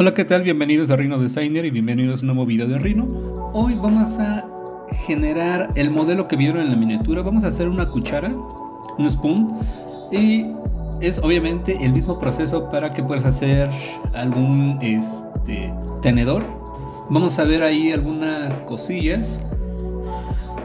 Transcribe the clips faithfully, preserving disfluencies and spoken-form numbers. Hola, ¿qué tal? Bienvenidos a Rhino Designer y bienvenidos a un nuevo video de Rhino. Hoy vamos a generar el modelo que vieron en la miniatura. Vamos a hacer una cuchara, un spoon, y es obviamente el mismo proceso para que puedas hacer algún este, tenedor. Vamos a ver ahí algunas cosillas.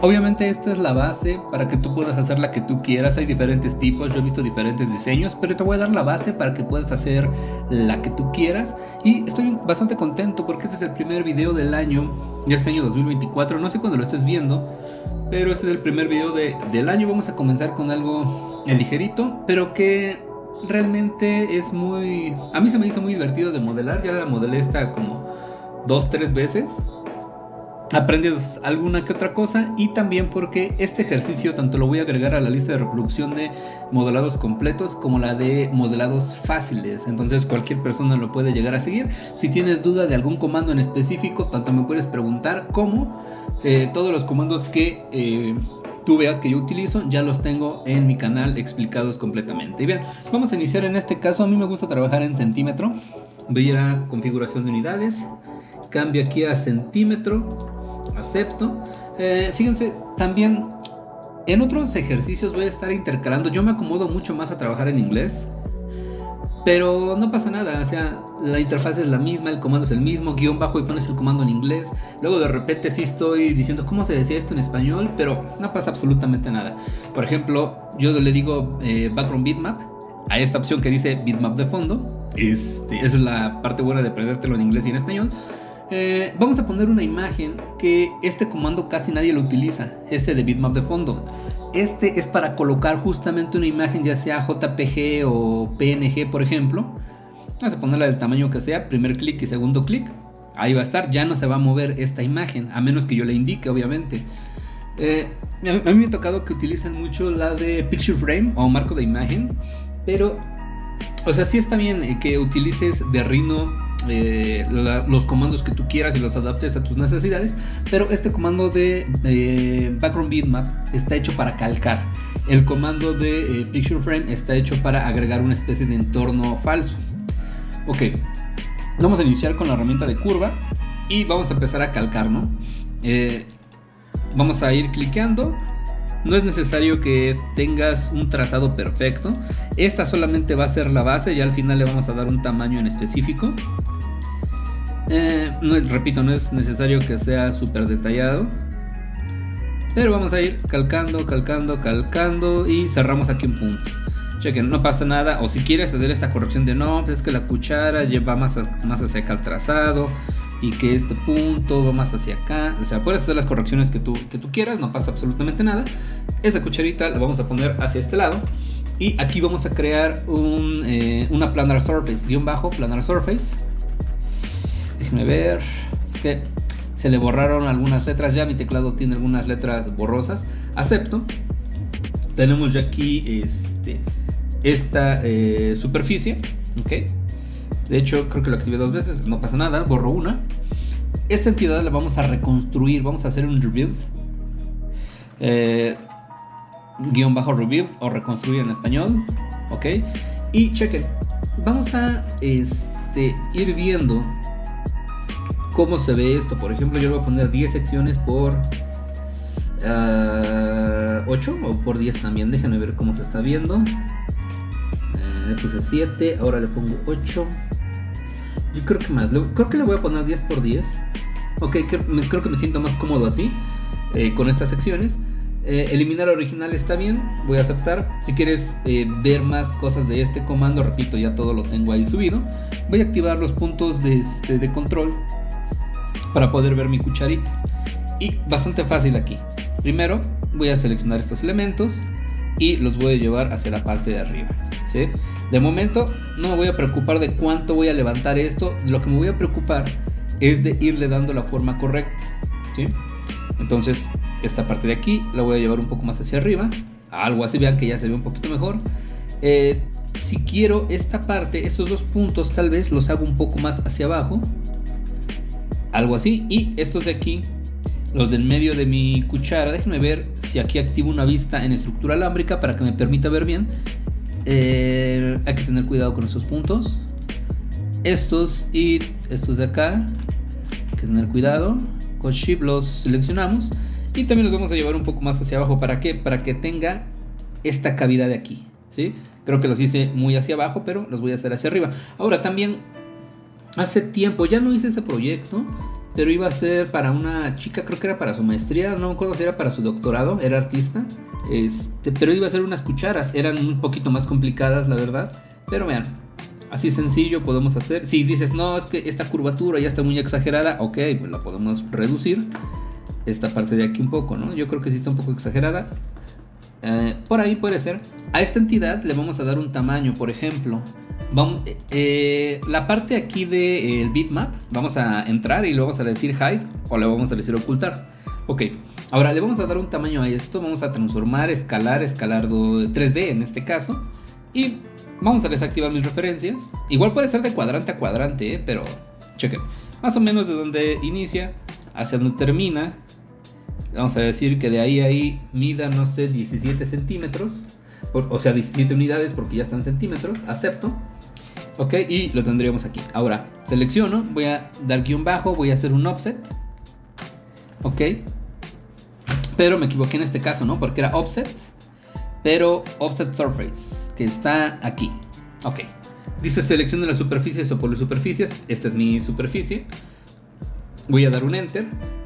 Obviamente esta es la base para que tú puedas hacer la que tú quieras. Hay diferentes tipos, yo he visto diferentes diseños, pero te voy a dar la base para que puedas hacer la que tú quieras. Y estoy bastante contento porque este es el primer video del año, de este año dos mil veinticuatro. No sé cuándo lo estés viendo, pero este es el primer video de, del año. Vamos a comenzar con algo ligerito, pero que realmente es muy... A mí se me hizo muy divertido de modelar. Ya la modelé esta como dos, tres veces. Aprendes alguna que otra cosa, y también porque este ejercicio tanto lo voy a agregar a la lista de reproducción de modelados completos como la de modelados fáciles, entonces cualquier persona lo puede llegar a seguir. Si tienes duda de algún comando en específico, tanto me puedes preguntar como eh, todos los comandos que eh, tú veas que yo utilizo, ya los tengo en mi canal explicados completamente. Y bien, vamos a iniciar. En este caso a mí me gusta trabajar en centímetro. Voy a ir a configuración de unidades, cambio aquí a centímetro, acepto. Eh, fíjense, también en otros ejercicios voy a estar intercalando. Yo me acomodo mucho más a trabajar en inglés, pero no pasa nada, o sea, la interfaz es la misma, el comando es el mismo, guión bajo y pones el comando en inglés. Luego de repente sí estoy diciendo cómo se decía esto en español, pero no pasa absolutamente nada. Por ejemplo, yo le digo eh, background bitmap a esta opción que dice bitmap de fondo. Este, esa es la parte buena de aprendértelo en inglés y en español. Eh, vamos a poner una imagen, que este comando casi nadie lo utiliza, este de bitmap de fondo. Este es para colocar justamente una imagen, ya sea J P G o P N G, por ejemplo. Vamos a ponerla del tamaño que sea, primer clic y segundo clic. Ahí va a estar, ya no se va a mover esta imagen, a menos que yo le indique, obviamente. Eh, a mí me ha tocado que utilizan mucho la de picture frame o marco de imagen, pero, o sea, sí está bien que utilices de Rhino Eh, la, los comandos que tú quieras y los adaptes a tus necesidades, pero este comando de eh, background bitmap está hecho para calcar. El comando de eh, picture frame está hecho para agregar una especie de entorno falso. Ok, vamos a iniciar con la herramienta de curva y vamos a empezar a calcar, ¿no? Eh, vamos a ir cliqueando. No es necesario que tengas un trazado perfecto. Esta solamente va a ser la base, y al final le vamos a dar un tamaño en específico. Eh, no, repito, no es necesario que sea súper detallado, pero vamos a ir calcando, calcando, calcando y cerramos aquí un punto. Chequen, no pasa nada. O si quieres hacer esta corrección de no, pues es que la cuchara lleva más, a, más hacia acá el trazado, y que este punto va más hacia acá. O sea, puedes hacer las correcciones que tú, que tú quieras, no pasa absolutamente nada. Esa cucharita la vamos a poner hacia este lado, y aquí vamos a crear un, eh, una planar surface, guión bajo, planar surface. Déjenme ver, es que se le borraron algunas letras, ya mi teclado tiene algunas letras borrosas. Acepto. Tenemos ya aquí este, esta eh, superficie, ok. De hecho, creo que lo activé dos veces, no pasa nada, borro una. Esta entidad la vamos a reconstruir, vamos a hacer un rebuild. Eh, guión bajo rebuild o reconstruir en español. Ok. Y chequen, vamos a este, ir viendo cómo se ve esto. Por ejemplo, yo le voy a poner diez secciones por uh, ocho o por diez también. Déjenme ver cómo se está viendo. Eh, le puse siete, ahora le pongo ocho. Yo creo que más, creo que le voy a poner diez por diez. Ok, creo, creo que me siento más cómodo así, eh, con estas secciones. Eh, eliminar original está bien, voy a aceptar. Si quieres eh, ver más cosas de este comando, repito, ya todo lo tengo ahí subido. Voy a activar los puntos de, este, de control para poder ver mi cucharita. Y bastante fácil aquí. Primero voy a seleccionar estos elementos y los voy a llevar hacia la parte de arriba, ¿sí? De momento no me voy a preocupar de cuánto voy a levantar esto. Lo que me voy a preocupar es de irle dando la forma correcta, ¿sí? Entonces esta parte de aquí la voy a llevar un poco más hacia arriba, algo así, vean que ya se ve un poquito mejor. eh, Si quiero esta parte, esos dos puntos tal vez los hago un poco más hacia abajo, algo así. Y estos de aquí, los del medio de mi cuchara, déjenme ver si aquí activo una vista en estructura alámbrica para que me permita ver bien. Eh, hay que tener cuidado con esos puntos. estos y estos de acá, hay que tener cuidado, con Shift los seleccionamos y también los vamos a llevar un poco más hacia abajo. ¿Para qué? Para que tenga esta cavidad de aquí, ¿sí? Creo que los hice muy hacia abajo, pero los voy a hacer hacia arriba. Ahora también, hace tiempo, ya no hice ese proyecto, pero iba a ser para una chica, creo que era para su maestría, no me acuerdo si era para su doctorado, era artista, este, pero iba a hacer unas cucharas, eran un poquito más complicadas, la verdad, pero vean, así sencillo podemos hacer. Si dices, no, es que esta curvatura ya está muy exagerada, ok, pues la podemos reducir, esta parte de aquí un poco, ¿no? Yo creo que sí está un poco exagerada, eh, por ahí puede ser. A esta entidad le vamos a dar un tamaño, por ejemplo. Vamos, eh, la parte aquí del bitmap, vamos a entrar y le vamos a decir hide o le vamos a decir ocultar. Ok, ahora le vamos a dar un tamaño a esto, vamos a transformar, escalar, escalar tres D en este caso. Y vamos a desactivar mis referencias. Igual puede ser de cuadrante a cuadrante, eh, pero chequen. Más o menos de donde inicia hacia donde termina. Vamos a decir que de ahí a ahí mida, no sé, diecisiete centímetros. Por, o sea, diecisiete unidades porque ya están centímetros. Acepto. Ok, y lo tendríamos aquí. Ahora, selecciono, voy a dar guión bajo, voy a hacer un offset. Ok. Pero me equivoqué en este caso, ¿no? Porque era offset, pero offset surface, que está aquí. Ok. Dice selección de las superficies o polisuperficies. Esta es mi superficie. Voy a dar un enter.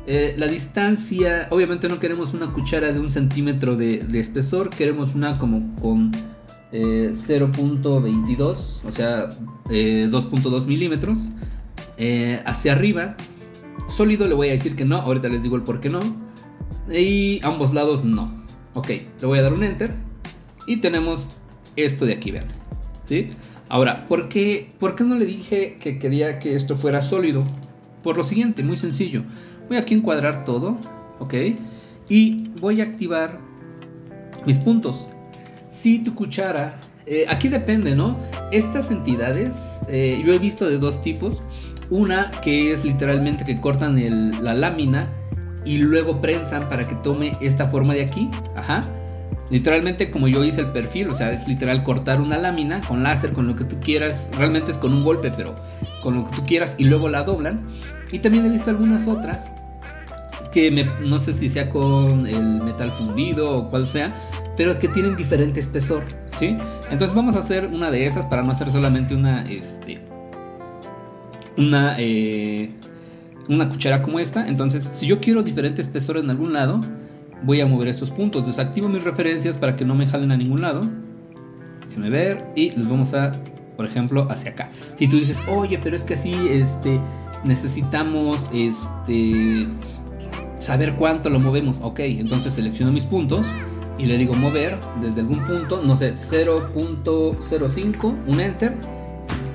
Eh, la distancia, obviamente no queremos una cuchara de un centímetro de, de espesor. Queremos una como con... Eh, cero punto veintidós, o sea, eh, dos punto dos milímetros, eh, hacia arriba. Sólido le voy a decir que no, ahorita les digo el por qué no, y a ambos lados no. Ok, le voy a dar un enter y tenemos esto de aquí, vean, ¿sí? Ahora, ¿por qué, ¿por qué no le dije que quería que esto fuera sólido? Por lo siguiente, muy sencillo. Voy aquí a encuadrar todo, ok, y voy a activar mis puntos. Si tu cuchara, eh, aquí depende, ¿no? Estas entidades, eh, yo he visto de dos tipos. Una que es literalmente que cortan el, la lámina y luego prensan para que tome esta forma de aquí. Ajá. Literalmente como yo hice el perfil, o sea, es literal cortar una lámina con láser, con lo que tú quieras. Realmente es con un golpe, pero con lo que tú quieras y luego la doblan. Y también he visto algunas otras que me, no sé si sea con el metal fundido o cual sea, pero que tienen diferente espesor, ¿sí? Entonces vamos a hacer una de esas para no hacer solamente una, este, una, eh, una cuchara como esta. Entonces, si yo quiero diferente espesor en algún lado, voy a mover estos puntos. Desactivo mis referencias para que no me jalen a ningún lado. Déjenme ver y los vamos a, por ejemplo, hacia acá. Si tú dices, oye, pero es que así, este, necesitamos, este, saber cuánto lo movemos. Ok, entonces selecciono mis puntos y le digo mover desde algún punto, no sé, cero punto cero cinco, un enter,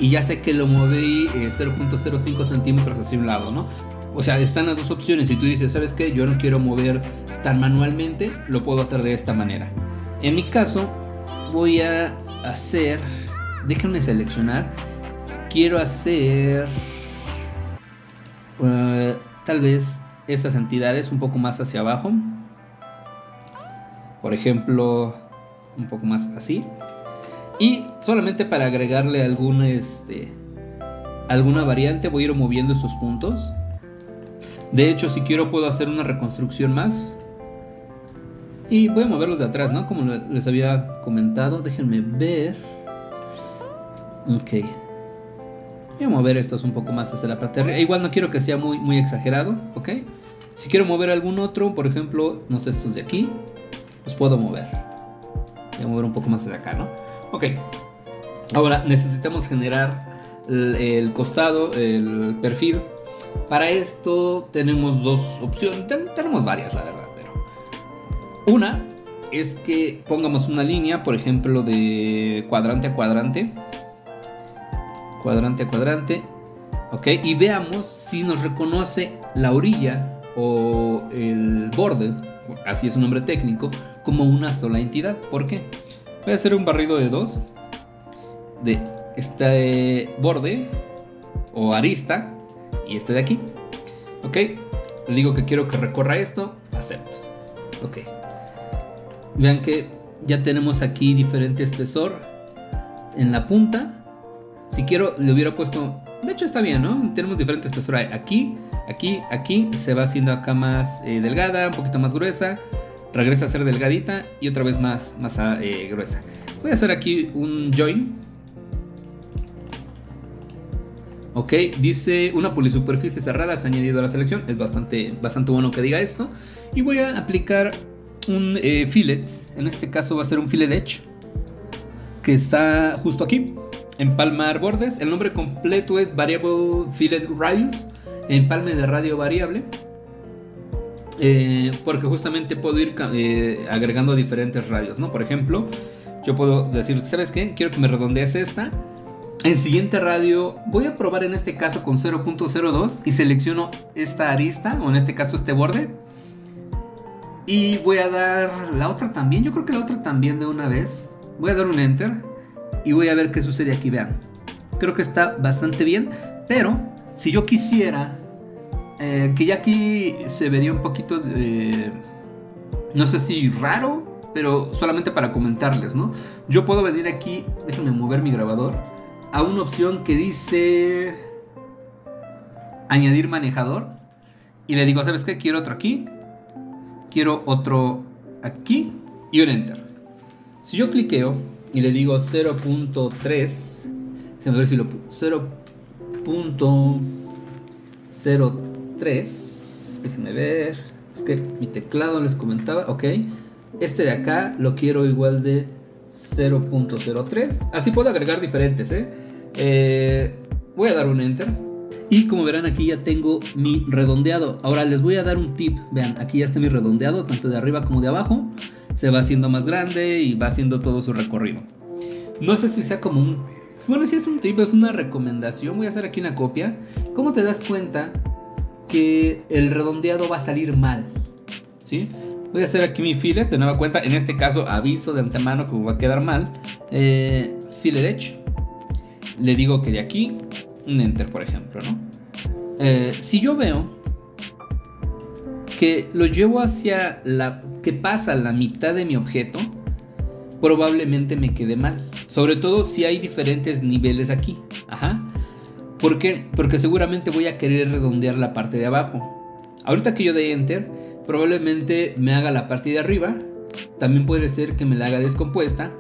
y ya sé que lo moví eh, cero punto cero cinco centímetros hacia un lado, ¿no? O sea, están las dos opciones. Si tú dices, ¿sabes qué? Yo no quiero mover tan manualmente, lo puedo hacer de esta manera. En mi caso, voy a hacer, déjenme seleccionar, quiero hacer uh, tal vez estas entidades un poco más hacia abajo. Por ejemplo, un poco más así. Y solamente para agregarle alguna, este, alguna variante, voy a ir moviendo estos puntos. De hecho, si quiero puedo hacer una reconstrucción más. Y voy a moverlos de atrás, ¿no? Como les había comentado, déjenme ver. Ok. Voy a mover estos un poco más hacia la parte de arriba. Igual no quiero que sea muy, muy exagerado, ¿ok? Si quiero mover algún otro, por ejemplo, no sé, estos de aquí, los puedo mover. Voy a mover un poco más de acá, ¿no? Ok. Ahora necesitamos generar el, el costado, el perfil. Para esto tenemos dos opciones. Ten, tenemos varias, la verdad, pero una es que pongamos una línea, por ejemplo, de cuadrante a cuadrante. Cuadrante a cuadrante. Ok. Y veamos si nos reconoce la orilla o el borde, así es un nombre técnico, como una sola entidad. ¿Por qué? Voy a hacer un barrido de dos de este borde o arista y este de aquí. Ok, le digo que quiero que recorra esto, acepto. Ok, vean que ya tenemos aquí diferente espesor en la punta. Si quiero, le hubiera puesto de hecho está bien, ¿no? Tenemos diferente espesura aquí, aquí, aquí. Se va haciendo acá más eh, delgada, un poquito más gruesa. Regresa a ser delgadita y otra vez más, más eh, gruesa. Voy a hacer aquí un join. Ok, dice una polisuperficie cerrada se ha añadido a la selección. Es bastante, bastante bueno que diga esto. Y voy a aplicar un eh, fillet. En este caso va a ser un fillet edge, que está justo aquí. Empalmar bordes. El nombre completo es Variable Fillet Radius. Empalme de radio variable. Eh, porque justamente puedo ir eh, agregando diferentes radios, ¿no? Por ejemplo, yo puedo decir, ¿sabes qué? Quiero que me redondees esta. El siguiente radio voy a probar en este caso con cero punto cero dos y selecciono esta arista, o en este caso este borde, y voy a dar la otra también, yo creo que la otra también de una vez. Voy a dar un enter y voy a ver qué sucede aquí, vean. Creo que está bastante bien, pero si yo quisiera eh, que ya aquí se vería un poquito, de, eh, no sé si raro, pero solamente para comentarles, ¿no? Yo puedo venir aquí, déjenme mover mi grabador, a una opción que dice añadir manejador y le digo, ¿sabes qué? Quiero otro aquí, quiero otro aquí y un enter. Si yo cliqueo y le digo cero punto tres, se me va a ver si lo cero punto cero tres, déjenme ver, es que mi teclado les comentaba, ok, este de acá lo quiero igual de cero punto cero tres. Así puedo agregar diferentes, ¿eh? Eh, voy a dar un enter y como verán aquí ya tengo mi redondeado. Ahora les voy a dar un tip, vean, aquí ya está mi redondeado, tanto de arriba como de abajo, se va haciendo más grande y va haciendo todo su recorrido. No sé si sea como un, bueno, si es un tip, es una recomendación, voy a hacer aquí una copia. ¿Cómo te das cuenta que el redondeado va a salir mal? ¿Sí? Voy a hacer aquí mi fillet, de nueva cuenta, en este caso aviso de antemano que me va a quedar mal. Eh, fillet edge. Le digo que de aquí, un enter por ejemplo, ¿no? Eh, si yo veo que lo llevo hacia la... que pasa la mitad de mi objeto, probablemente me quede mal. Sobre todo si hay diferentes niveles aquí. Ajá. ¿Por qué? Porque seguramente voy a querer redondear la parte de abajo. Ahorita que yo dé enter... probablemente me haga la parte de arriba, también puede ser que me la haga descompuesta,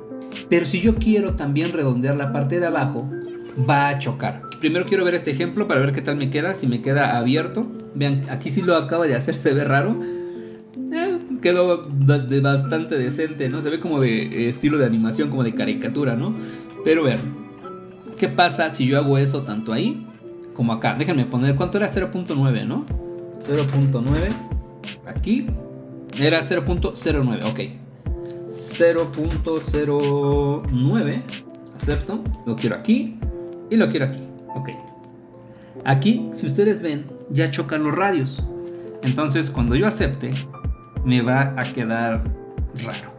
pero si yo quiero también redondear la parte de abajo, va a chocar. Primero quiero ver este ejemplo para ver qué tal me queda, si me queda abierto. Vean, aquí sí lo acabo de hacer, se ve raro, eh, quedó bastante decente, ¿no? Se ve como de estilo de animación, como de caricatura, ¿no? Pero ver, ¿qué pasa si yo hago eso tanto ahí como acá? Déjenme poner, ¿cuánto era? cero punto nueve, ¿no? cero punto nueve. Aquí era cero punto cero nueve, ok, cero punto cero nueve, acepto, lo quiero aquí y lo quiero aquí, ok. Aquí, si ustedes ven, ya chocan los radios, entonces cuando yo acepte, me va a quedar raro.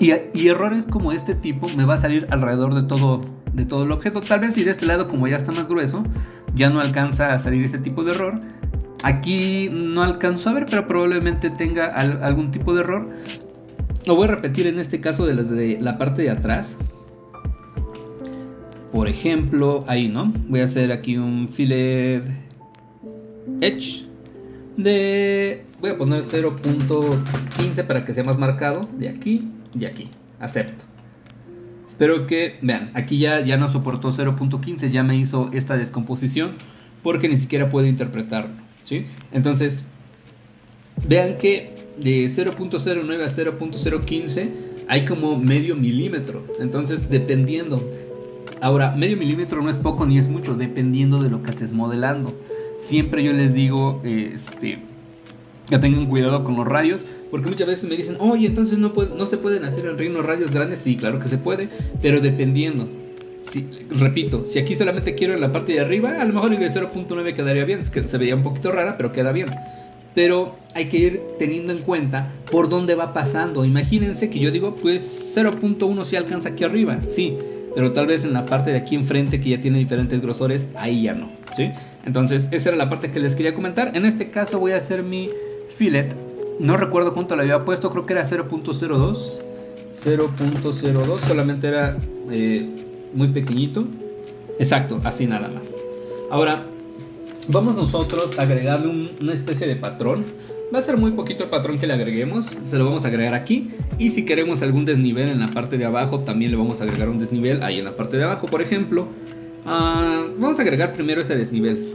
Y, y errores como este tipo me va a salir alrededor de todo, de todo el objeto. Tal vez si de este lado, como ya está más grueso, ya no alcanza a salir este tipo de error. Aquí no alcanzo a ver, pero probablemente tenga al, algún tipo de error. Lo voy a repetir en este caso de, las de la parte de atrás. Por ejemplo, ahí, ¿no? Voy a hacer aquí un fillet edge de... voy a poner cero punto quince para que sea más marcado. De aquí y aquí. Acepto. Espero que... vean, aquí ya, ya no soportó cero punto quince. Ya me hizo esta descomposición porque ni siquiera puedo interpretarlo. ¿Sí? Entonces, vean que de cero punto cero nueve a cero punto cero quince hay como medio milímetro. Entonces, dependiendo. Ahora, medio milímetro no es poco ni es mucho, dependiendo de lo que estés modelando. Siempre yo les digo este, que tengan cuidado con los radios, porque muchas veces me dicen, oye, entonces no, puede, no se pueden hacer en Rhino radios grandes. Sí, claro que se puede, pero dependiendo. Si, repito, si aquí solamente quiero en la parte de arriba, a lo mejor el de cero punto nueve quedaría bien, es que se veía un poquito rara, pero queda bien. Pero hay que ir teniendo en cuenta por dónde va pasando. Imagínense que yo digo, pues cero punto uno si alcanza aquí arriba, sí, pero tal vez en la parte de aquí enfrente que ya tiene diferentes grosores, ahí ya no, ¿sí? Entonces esa era la parte que les quería comentar. En este caso voy a hacer mi fillet, no recuerdo cuánto le había puesto, creo que era cero punto cero dos, cero punto cero dos, solamente era... Eh, muy pequeñito, exacto, así nada más. Ahora vamos nosotros a agregarle un, una especie de patrón. Va a ser muy poquito el patrón que le agreguemos, se lo vamos a agregar aquí. Y si queremos algún desnivel en la parte de abajo, también le vamos a agregar un desnivel ahí en la parte de abajo. Por ejemplo, uh, vamos a agregar primero ese desnivel,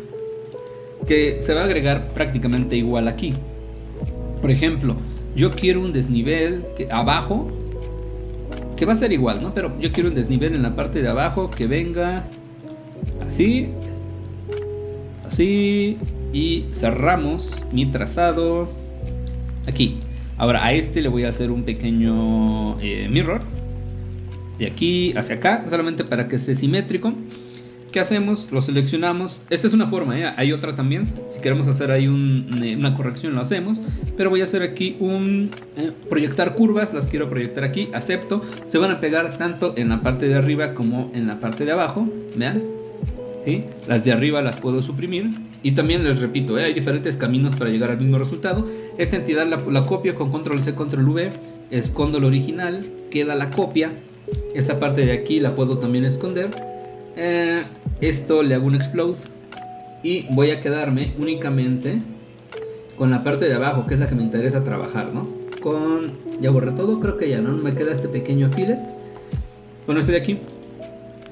que se va a agregar prácticamente igual aquí. Por ejemplo, yo quiero un desnivel que, abajo, que va a ser igual, ¿no? Pero yo quiero un desnivel en la parte de abajo que venga así, así, y cerramos mi trazado aquí. Ahora a este le voy a hacer un pequeño eh, mirror de aquí hacia acá, solamente para que esté simétrico. ¿Qué hacemos? Lo seleccionamos. Esta es una forma, ¿eh? Hay otra también. Si queremos hacer ahí un, una corrección, lo hacemos. Pero voy a hacer aquí un... Eh, proyectar curvas, las quiero proyectar aquí. Acepto. Se van a pegar tanto en la parte de arriba como en la parte de abajo. Vean. ¿Sí? Las de arriba las puedo suprimir. Y también les repito, ¿eh? Hay diferentes caminos para llegar al mismo resultado. Esta entidad la, la copio con control C, control V. Escondo el original. Queda la copia. Esta parte de aquí la puedo también esconder. Eh... Esto le hago un explode y voy a quedarme únicamente con la parte de abajo, que es la que me interesa trabajar, ¿no? Con... ya borré todo, creo que ya, ¿no? Me queda este pequeño fillet con este de aquí.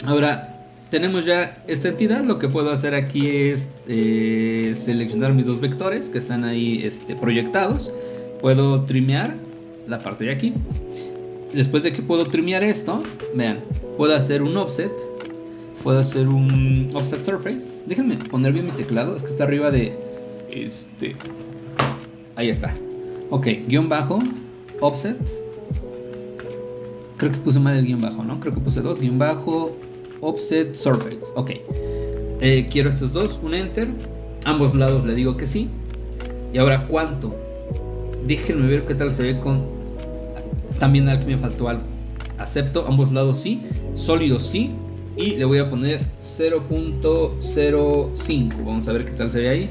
Ahora tenemos ya esta entidad. Lo que puedo hacer aquí es eh, seleccionar mis dos vectores que están ahí este, proyectados. Puedo trimear la parte de aquí. Después de que puedo trimear esto, vean, puedo hacer un offset. Puedo hacer un offset surface. Déjenme poner bien mi teclado. Es que está arriba de... Este... Ahí está. Ok, guión bajo, offset. Creo que puse mal el guión bajo, ¿no? Creo que puse dos. Guión bajo, offset surface. Ok. Eh, quiero estos dos. Un enter. Ambos lados le digo que sí. Y ahora, ¿cuánto? Déjenme ver qué tal se ve con... También aquí me faltó algo. Acepto. Ambos lados sí. Sólido sí. Y le voy a poner cero punto cero cinco. Vamos a ver qué tal se ve ahí.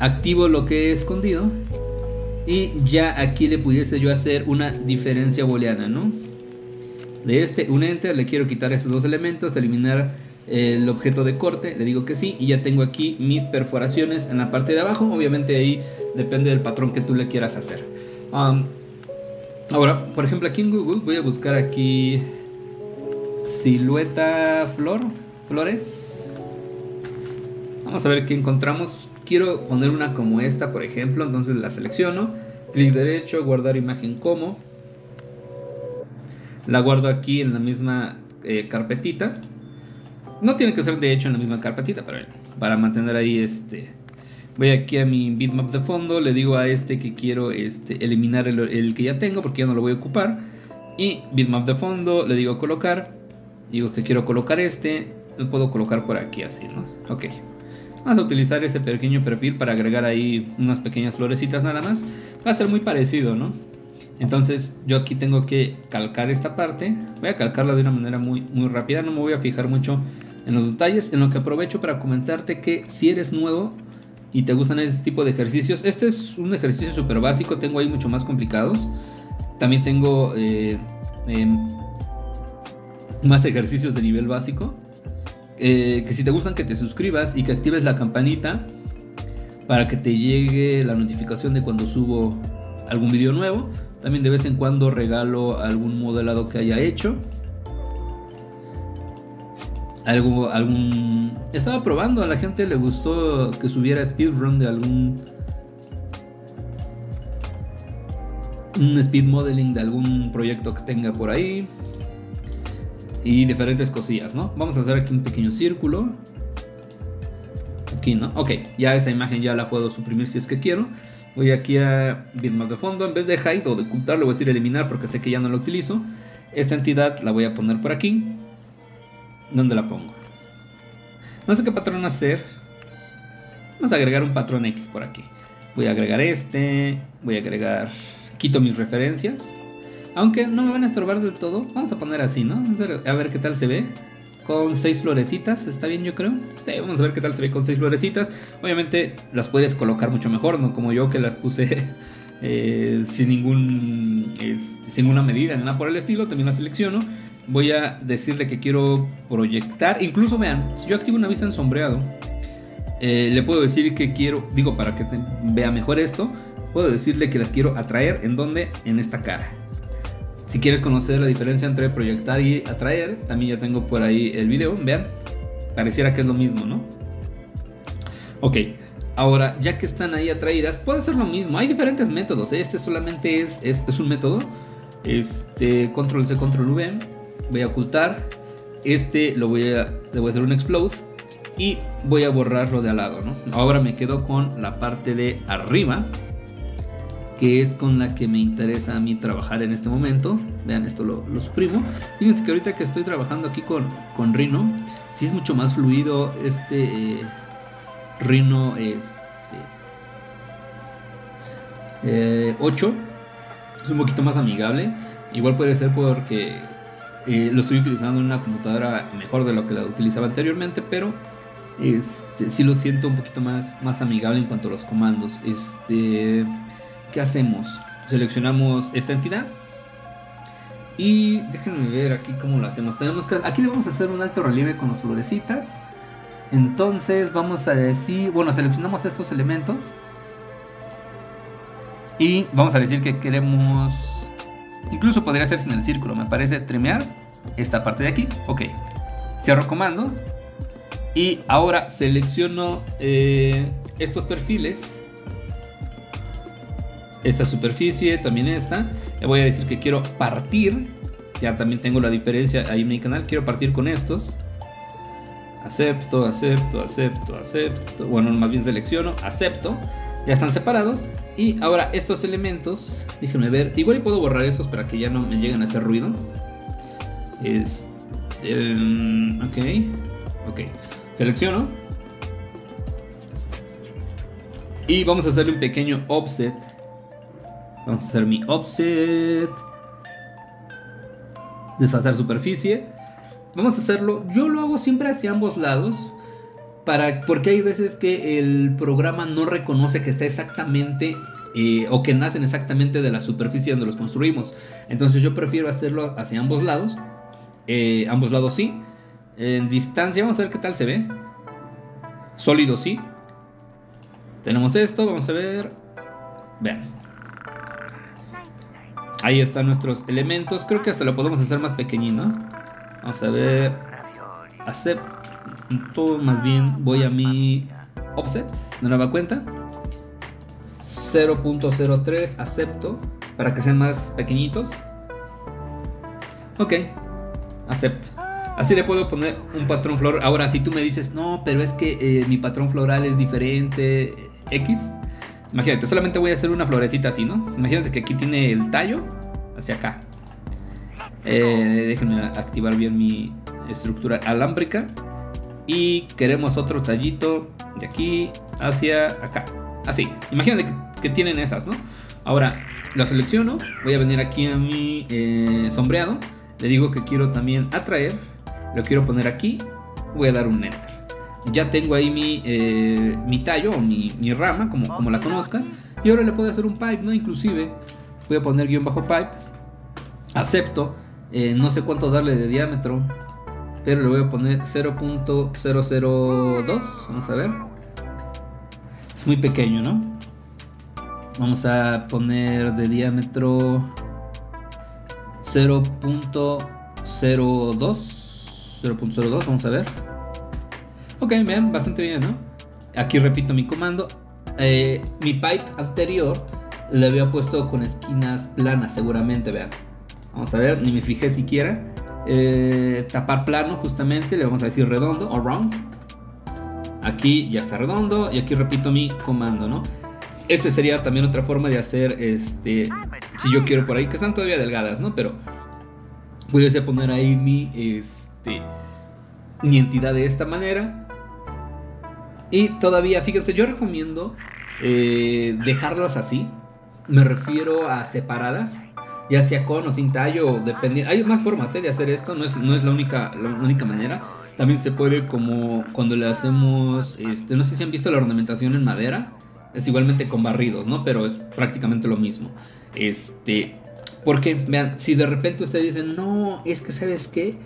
Activo lo que he escondido. Y ya aquí le pudiese yo hacer una diferencia booleana, ¿no? De este, un enter. Le quiero quitar esos dos elementos. Eliminar eh, el objeto de corte. Le digo que sí. Y ya tengo aquí mis perforaciones en la parte de abajo. Obviamente ahí depende del patrón que tú le quieras hacer. Um, ahora, por ejemplo, aquí en Google voy a buscar aquí... silueta flor, flores. Vamos a ver qué encontramos. Quiero poner una como esta, por ejemplo. Entonces la selecciono, clic derecho, guardar imagen como. La guardo aquí en la misma eh, carpetita. No tiene que ser de hecho en la misma carpetita, pero para mantener ahí este. Voy aquí a mi bitmap de fondo. Le digo a este que quiero este, eliminar el, el que ya tengo, porque ya no lo voy a ocupar. Y bitmap de fondo, le digo colocar. Digo que quiero colocar este. Lo puedo colocar por aquí así, ¿no? Ok. Vamos a utilizar ese pequeño perfil para agregar ahí unas pequeñas florecitas nada más. Va a ser muy parecido, ¿no? Entonces yo aquí tengo que calcar esta parte. Voy a calcarla de una manera muy, muy rápida. No me voy a fijar mucho en los detalles. En lo que aprovecho para comentarte que si eres nuevo y te gustan este tipo de ejercicios. Este es un ejercicio súper básico. Tengo ahí mucho más complicados. También tengo... Eh, eh, más ejercicios de nivel básico. Eh, que si te gustan, que te suscribas y que actives la campanita para que te llegue la notificación de cuando subo algún video nuevo. También de vez en cuando regalo algún modelado que haya hecho. Algo, algún... Estaba probando, a la gente le gustó que subiera speedrun de algún... Un speed modeling de algún proyecto que tenga por ahí. Y diferentes cosillas, ¿no? Vamos a hacer aquí un pequeño círculo. Aquí, ¿no? Ok, ya esa imagen ya la puedo suprimir si es que quiero. Voy aquí a bitmap de fondo. En vez de hide o de ocultar, le voy a decir eliminar porque sé que ya no lo utilizo. Esta entidad la voy a poner por aquí. ¿Dónde la pongo? No sé qué patrón hacer. Vamos a agregar un patrón X por aquí. Voy a agregar este. Voy a agregar... Quito mis referencias. Aunque no me van a estorbar del todo. Vamos a poner así, ¿no? Vamos a ver qué tal se ve. Con seis florecitas. Está bien, yo creo. Sí, vamos a ver qué tal se ve con seis florecitas. Obviamente las puedes colocar mucho mejor, ¿no? Como yo, que las puse eh, sin ningún eh, sin ninguna medida, nada por el estilo. También las selecciono. voy a decirle que quiero proyectar. Incluso vean, si yo activo una vista en sombreado, eh, le puedo decir que quiero, digo, para que te, vea mejor esto, puedo decirle que las quiero atraer. ¿En dónde? En esta cara. Si quieres conocer la diferencia entre proyectar y atraer, también ya tengo por ahí el video. Vean, pareciera que es lo mismo, ¿no? Ok, ahora ya que están ahí atraídas, puede ser lo mismo. Hay diferentes métodos, ¿eh? Este solamente es, es, es un método. Este, control C, control V, voy a ocultar. Este lo voy a, le voy a hacer un explode y voy a borrarlo de al lado, ¿no? Ahora me quedo con la parte de arriba, que es con la que me interesa a mí trabajar en este momento. Vean, esto lo, lo suprimo. Fíjense que ahorita que estoy trabajando aquí con, con Rhino, sí es mucho más fluido este eh, Rhino este, eh, ocho. Es un poquito más amigable. Igual puede ser porque eh, lo estoy utilizando en una computadora mejor de lo que la utilizaba anteriormente, pero este, sí lo siento un poquito más, más amigable en cuanto a los comandos. Este... ¿Qué hacemos? Seleccionamos esta entidad y déjenme ver aquí cómo lo hacemos. Tenemos que, aquí le vamos a hacer un alto relieve con las florecitas. Entonces vamos a decir, bueno, seleccionamos estos elementos y vamos a decir que queremos, incluso podría hacerse en el círculo, me parece, trimear esta parte de aquí. Ok, cierro comando y ahora selecciono eh, estos perfiles, esta superficie, también esta. Le voy a decir que quiero partir. Ya también tengo la diferencia ahí en mi canal. Quiero partir con estos. Acepto, acepto, acepto, acepto. Bueno, más bien selecciono, acepto. Ya están separados. Y ahora estos elementos, déjenme ver. Igual puedo borrar estos para que ya no me lleguen a hacer ruido. Es, um, ok, ok. Selecciono. Y vamos a hacerle un pequeño offset. Vamos a hacer mi offset, desfasar superficie. Vamos a hacerlo, yo lo hago siempre hacia ambos lados para, porque hay veces que el programa no reconoce que está exactamente eh, o que nacen exactamente de la superficie donde los construimos. Entonces yo prefiero hacerlo hacia ambos lados, eh, ambos lados sí. En distancia, vamos a ver qué tal se ve. Sólido sí. Tenemos esto, vamos a ver. Vean. Ahí están nuestros elementos. Creo que hasta lo podemos hacer más pequeñino. Vamos a ver. Acepto. Más bien voy a mi offset. De nueva cuenta. cero punto cero tres. Acepto. Para que sean más pequeñitos. Ok. Acepto. Así le puedo poner un patrón floral. Ahora, si tú me dices, no, pero es que eh, mi patrón floral es diferente. X. Imagínate, solamente voy a hacer una florecita así, ¿no? Imagínate que aquí tiene el tallo hacia acá. eh, Déjenme activar bien mi estructura alámbrica. Y queremos otro tallito de aquí hacia acá. Así, imagínate que, que tienen esas, ¿no? Ahora, lo selecciono. Voy a venir aquí a mi eh, sombreado. Le digo que quiero también atraer. Lo quiero poner aquí. Voy a dar un enter. Ya tengo ahí mi, eh, mi tallo o mi, mi rama, como, como la conozcas. Y ahora le puedo hacer un pipe, ¿no? Inclusive voy a poner guión bajo pipe. Acepto. eh, No sé cuánto darle de diámetro, pero le voy a poner cero punto cero cero dos. Vamos a ver. Es muy pequeño, ¿no? Vamos a poner de diámetro cero punto cero dos. Vamos a ver. Ok, vean, bastante bien, ¿no? Aquí repito mi comando. eh, Mi pipe anterior le había puesto con esquinas planas, seguramente, vean. Vamos a ver, ni me fijé siquiera. eh, Tapar plano, justamente, le vamos a decir redondo o round. Aquí ya está redondo. Y aquí repito mi comando, ¿no? Este sería también otra forma de hacer, este, si yo quiero por ahí, que están todavía delgadas, ¿no? Pero pudiese poner ahí mi, este, mi entidad de esta manera. Y todavía, fíjense, yo recomiendo eh, dejarlas así. Me refiero a separadas, ya sea con o sin tallo, dependiendo. Hay más formas eh, de hacer esto, no es, no es la, única, la única manera. También se puede, como cuando le hacemos, este, no sé si han visto la ornamentación en madera. Es igualmente con barridos, ¿no? Pero es prácticamente lo mismo. Este, Porque, vean, si de repente ustedes dicen, no, es que ¿sabes qué?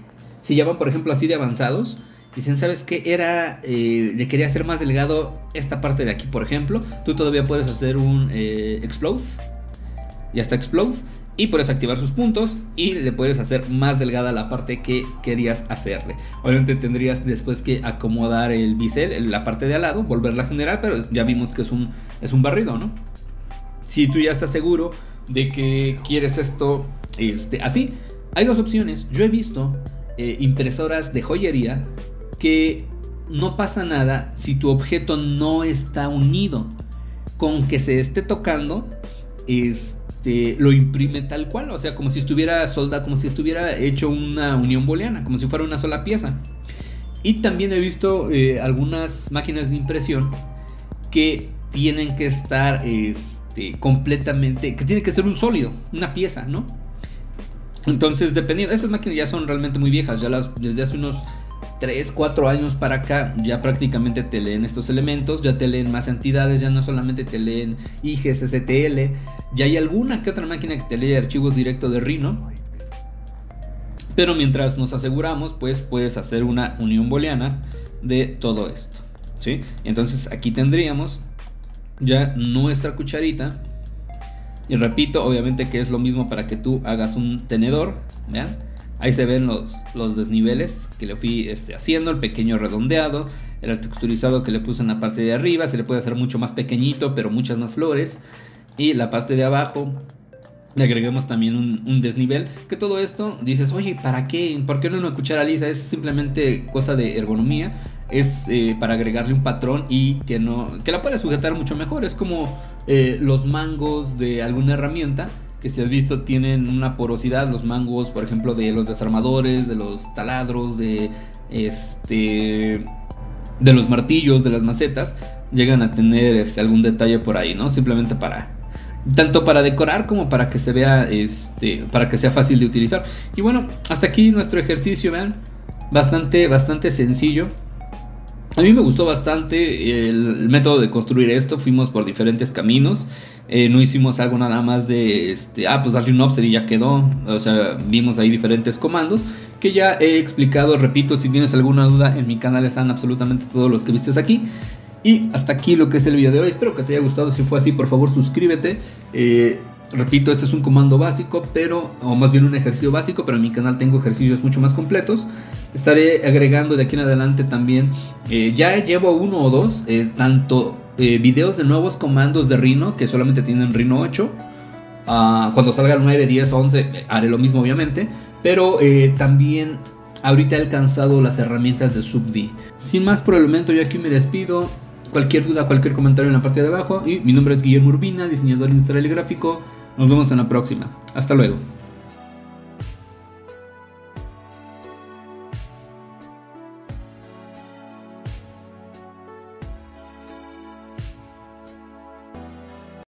Si ya van, por ejemplo, así de avanzados, dicen, ¿sabes qué? Era, eh, le quería hacer más delgado esta parte de aquí, por ejemplo. Tú todavía puedes hacer un eh, Explode. Ya está Explode. Y puedes activar sus puntos y le puedes hacer más delgada la parte que querías hacerle. Obviamente tendrías después que acomodar el bisel, la parte de al lado, volverla a generar, pero ya vimos que es un, es un barrido, ¿no? Si tú ya estás seguro de que quieres esto este, así, hay dos opciones. Yo he visto eh, impresoras de joyería que no pasa nada si tu objeto no está unido. Con que se esté tocando, este... Te, lo imprime tal cual, o sea, como si estuviera soldado, como si estuviera hecho una unión booleana, como si fuera una sola pieza. Y también he visto eh, algunas máquinas de impresión que tienen que estar este, completamente, que tiene que ser un sólido, una pieza, ¿no? Entonces, dependiendo, esas máquinas ya son realmente muy viejas, ya las, desde hace unos tres, cuatro años para acá ya prácticamente te leen estos elementos, ya te leen más entidades, ya no solamente te leen I G S S T L, ya hay alguna que otra máquina que te lee archivos directos de Rhino. Pero mientras nos aseguramos, pues puedes hacer una unión booleana de todo esto, ¿sí? Entonces aquí tendríamos ya nuestra cucharita. Y repito, obviamente que es lo mismo para que tú hagas un tenedor, ¿vean? Ahí se ven los, los desniveles que le fui este, haciendo, el pequeño redondeado, el texturizado que le puse en la parte de arriba. Se le puede hacer mucho más pequeñito, pero muchas más flores. Y la parte de abajo le agregamos también un, un desnivel. Que todo esto dices, oye, ¿para qué? ¿Por qué no una cuchara lisa? Es simplemente cosa de ergonomía. Es eh, para agregarle un patrón y que, no, que la puedas sujetar mucho mejor. Es como eh, los mangos de alguna herramienta. Que si has visto tienen una porosidad los mangos, por ejemplo, de los desarmadores, de los taladros, de este de los martillos, de las macetas, llegan a tener este, algún detalle por ahí, ¿no? Simplemente para tanto para decorar como para que se vea este para que sea fácil de utilizar. Y bueno, hasta aquí nuestro ejercicio, vean, bastante bastante sencillo. A mí me gustó bastante el método de construir esto. Fuimos por diferentes caminos. Eh, no hicimos algo nada más de, este, ah, pues darle un offset y ya quedó. O sea, vimos ahí diferentes comandos que ya he explicado. Repito, si tienes alguna duda, en mi canal están absolutamente todos los que vistes aquí. Y hasta aquí lo que es el video de hoy. Espero que te haya gustado. Si fue así, por favor, suscríbete. Eh, repito, este es un comando básico, pero, o más bien un ejercicio básico, pero en mi canal tengo ejercicios mucho más completos. Estaré agregando de aquí en adelante también, eh, ya llevo uno o dos, eh, tanto... Eh, videos de nuevos comandos de Rhino que solamente tienen Rhino ocho. Uh, cuando salga el nueve, diez, once eh, haré lo mismo obviamente, pero eh, también ahorita he alcanzado las herramientas de Sub D. Sin más por el momento, yo aquí me despido. Cualquier duda, cualquier comentario en la parte de abajo. Y mi nombre es Guillermo Urbina, diseñador industrial y gráfico. Nos vemos en la próxima. Hasta luego.